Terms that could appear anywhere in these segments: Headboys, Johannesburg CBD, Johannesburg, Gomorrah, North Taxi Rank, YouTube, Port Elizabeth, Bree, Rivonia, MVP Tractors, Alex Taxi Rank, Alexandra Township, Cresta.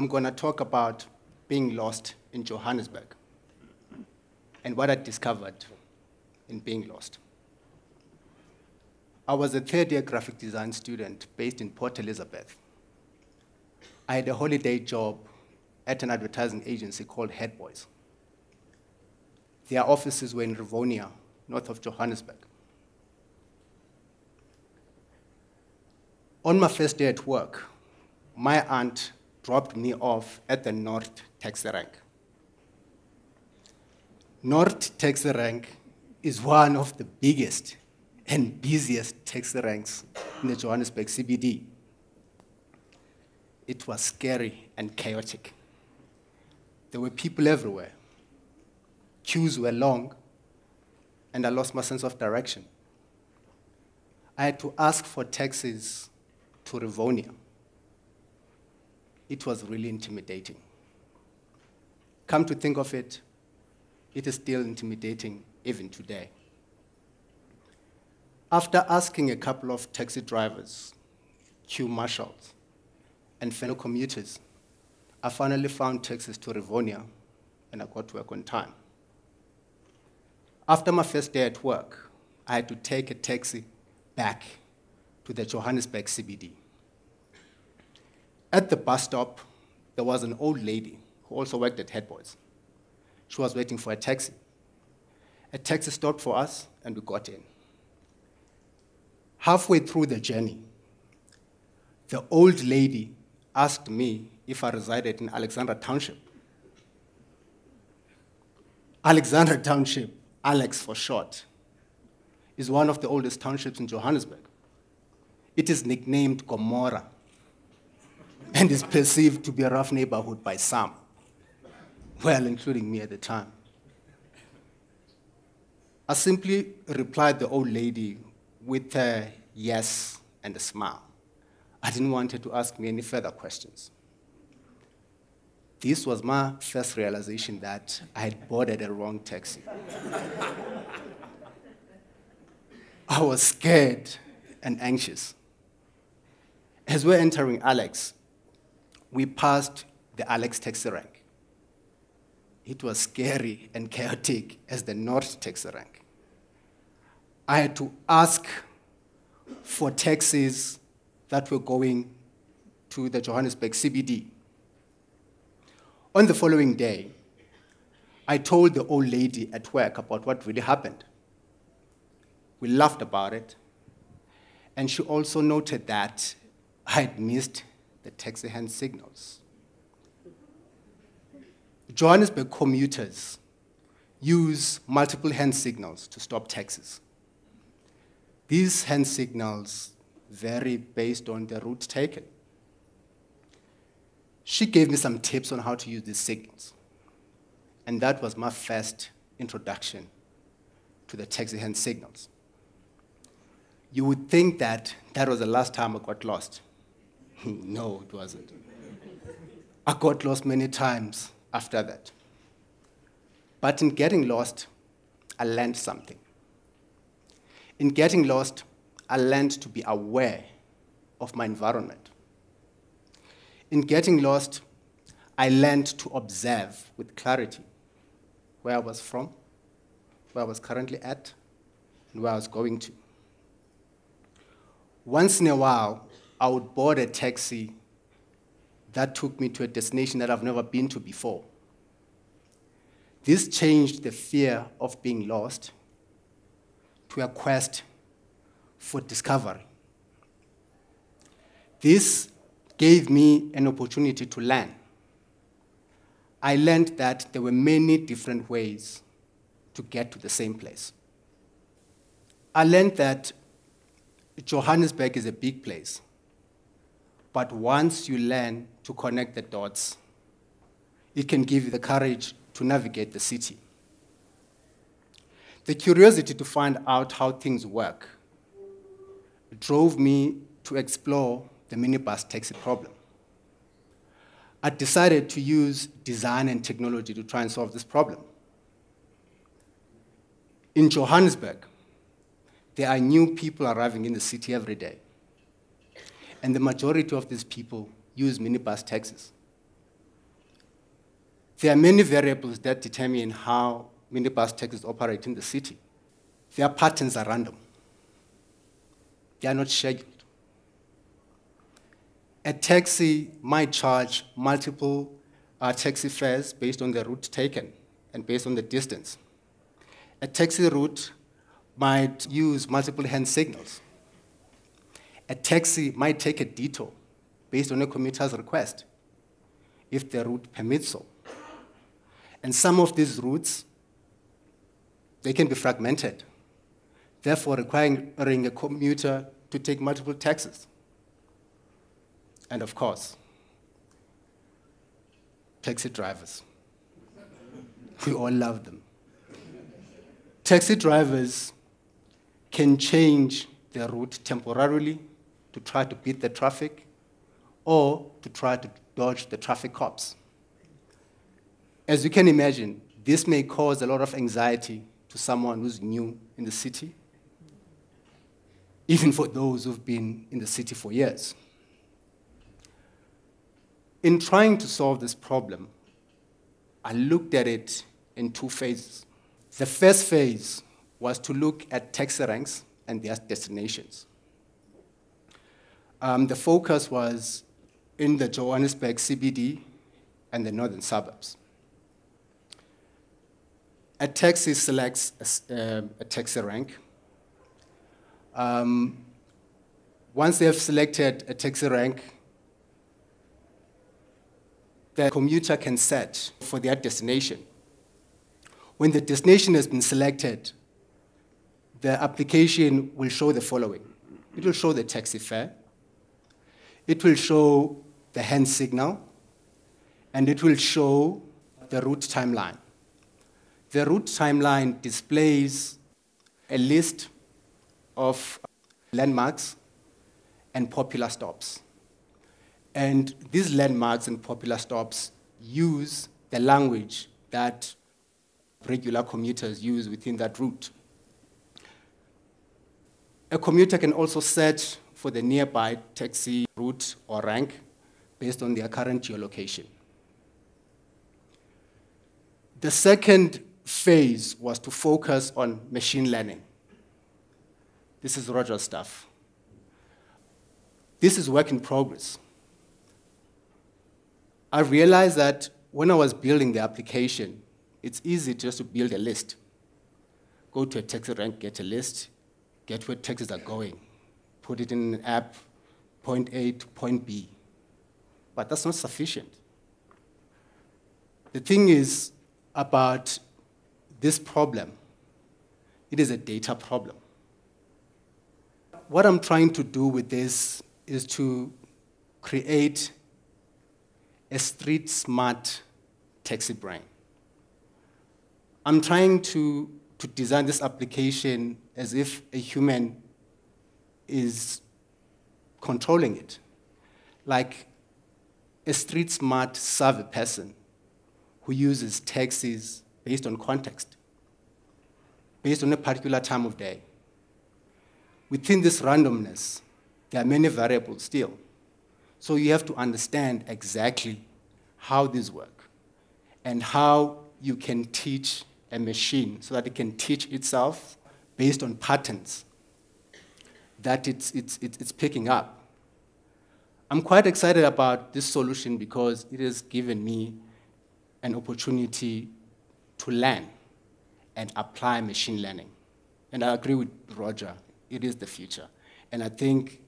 I'm going to talk about being lost in Johannesburg and what I discovered in being lost. I was a third-year graphic design student based in Port Elizabeth. I had a holiday job at an advertising agency called Headboys. Their offices were in Rivonia, north of Johannesburg. On my first day at work, my aunt dropped me off at the North Taxi Rank. North Taxi Rank is one of the biggest and busiest taxi ranks in the Johannesburg CBD. It was scary and chaotic. There were people everywhere. Queues were long, and I lost my sense of direction. I had to ask for taxis to Rivonia. It was really intimidating. Come to think of it, it is still intimidating even today. After asking a couple of taxi drivers, queue marshals, and fellow commuters, I finally found taxis to Rivonia, and I got to work on time. After my first day at work, I had to take a taxi back to the Johannesburg CBD. At the bus stop, there was an old lady who also worked at Headboys. She was waiting for a taxi. A taxi stopped for us, and we got in. Halfway through the journey, the old lady asked me if I resided in Alexandra Township. Alexandra Township, Alex for short, is one of the oldest townships in Johannesburg. It is nicknamed Gomorrah and is perceived to be a rough neighborhood by some, well, including me at the time. I simply replied the old lady with a yes and a smile. I didn't want her to ask me any further questions. This was my first realization that I had boarded a wrong taxi. I was scared and anxious. As we're entering Alex, we passed the Alex Taxi Rank. It was scary and chaotic as the North Taxi Rank. I had to ask for taxis that were going to the Johannesburg CBD. On the following day, I told the old lady at work about what really happened. We laughed about it, and she also noted that I had missed the taxi hand signals. Johannesburg commuters use multiple hand signals to stop taxis. These hand signals vary based on the route taken. She gave me some tips on how to use these signals, and that was my first introduction to the taxi hand signals. You would think that that was the last time I got lost. No, it wasn't. I got lost many times after that. But in getting lost, I learned something. In getting lost, I learned to be aware of my environment. In getting lost, I learned to observe with clarity where I was from, where I was currently at, and where I was going to. Once in a while, I would board a taxi that took me to a destination that I've never been to before. This changed the fear of being lost to a quest for discovery. This gave me an opportunity to learn. I learned that there were many different ways to get to the same place. I learned that Johannesburg is a big place, but once you learn to connect the dots, it can give you the courage to navigate the city. The curiosity to find out how things work drove me to explore the minibus taxi problem. I decided to use design and technology to try and solve this problem. In Johannesburg, there are new people arriving in the city every day, and the majority of these people use minibus taxis. There are many variables that determine how minibus taxis operate in the city. Their patterns are random. They are not scheduled. A taxi might charge multiple taxi fares based on the route taken and based on the distance. A taxi route might use multiple hand signals. A taxi might take a detour based on a commuter's request, if the route permits so. And some of these routes, they can be fragmented, therefore requiring a commuter to take multiple taxis. And of course, taxi drivers. We all love them. Taxi drivers can change their route temporarily to try to beat the traffic or to try to dodge the traffic cops. As you can imagine, this may cause a lot of anxiety to someone who's new in the city, even for those who've been in the city for years. In trying to solve this problem, I looked at it in two phases. The first phase was to look at taxi ranks and their destinations. The focus was in the Johannesburg CBD and the northern suburbs. A taxi selects a taxi rank. Once they have selected a taxi rank, the commuter can search for their destination. When the destination has been selected, the application will show the following. It will show the taxi fare. It will show the hand signal. And it will show the route timeline. The route timeline displays a list of landmarks and popular stops. And these landmarks and popular stops use the language that regular commuters use within that route. A commuter can also search for the nearby taxi route or rank based on their current geolocation. The second phase was to focus on machine learning. This is Roger's stuff. This is work in progress. I realized that when I was building the application, it's easy just to build a list. Go to a taxi rank, get a list, get where taxis are going, put it in an app, point A to point B. But that's not sufficient. The thing is about this problem, it is a data problem. What I'm trying to do with this is to create a street-smart taxi brain. I'm trying to design this application as if a human is controlling it, like a street-smart savvy person who uses taxis based on context, based on a particular time of day. Within this randomness, there are many variables still. So you have to understand exactly how these work and how you can teach a machine so that it can teach itself based on patterns that it's picking up. I'm quite excited about this solution because it has given me an opportunity to learn and apply machine learning. And I agree with Roger, it is the future. And I think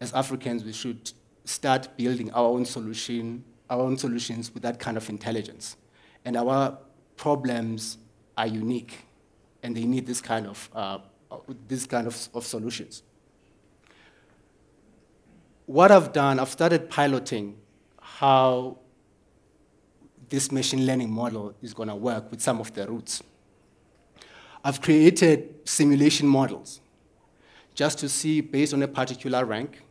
as Africans, we should start building our own solutions with that kind of intelligence. And our problems are unique, and they need this kind of solutions. What I've done, I've started piloting how this machine learning model is going to work with some of the routes. I've created simulation models just to see, based on a particular rank,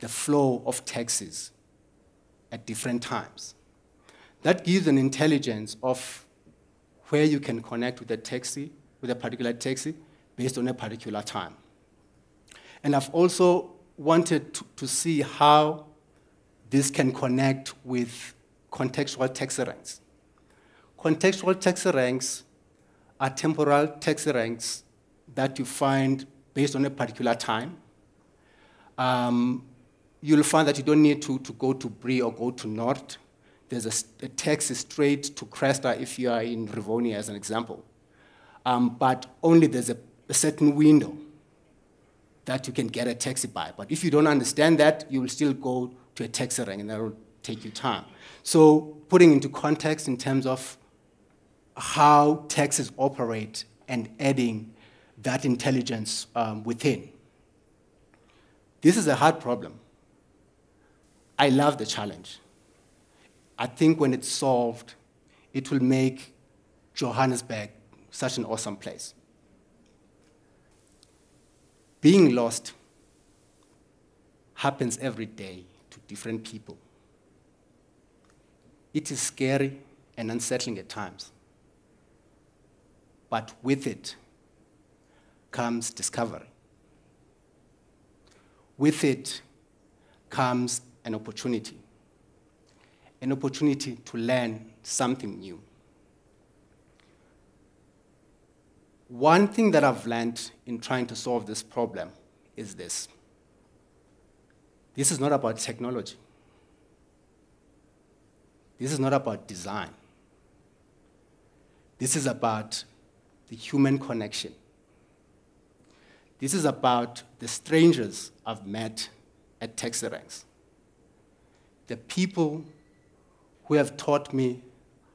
the flow of taxis at different times. That gives an intelligence of where you can connect with a taxi, with a particular taxi, based on a particular time. And I've also wanted to see how this can connect with contextual taxi ranks. Contextual taxi ranks are temporal taxi ranks that you find based on a particular time. You'll find that you don't need to go to Bree or go to North. There's a taxi straight to Cresta if you are in Rivonia, as an example. But only there's a certain window that you can get a taxi by. But if you don't understand that, you will still go to a taxi rank, and that will take you time. So putting into context in terms of how taxis operate and adding that intelligence within. This is a hard problem. I love the challenge. I think when it's solved, it will make Johannesburg such an awesome place. Being lost happens every day to different people. It is scary and unsettling at times. But with it comes discovery. With it comes an opportunity to learn something new. One thing that I've learned in trying to solve this problem is this. This is not about technology. This is not about design. This is about the human connection. This is about the strangers I've met at taxi ranks. The people who have taught me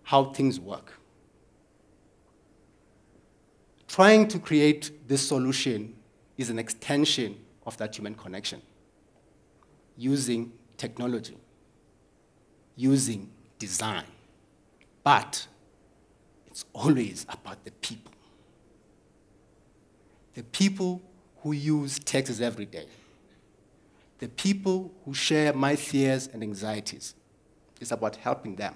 how things work. Trying to create this solution is an extension of that human connection, using technology, using design, but it's always about the people who use taxis every day, the people who share my fears and anxieties. It's about helping them.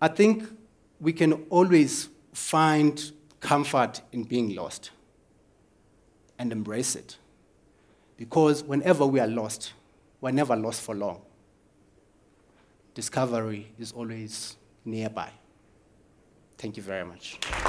I think we can always find comfort in being lost and embrace it. Because whenever we are lost, we're never lost for long. Discovery is always nearby. Thank you very much.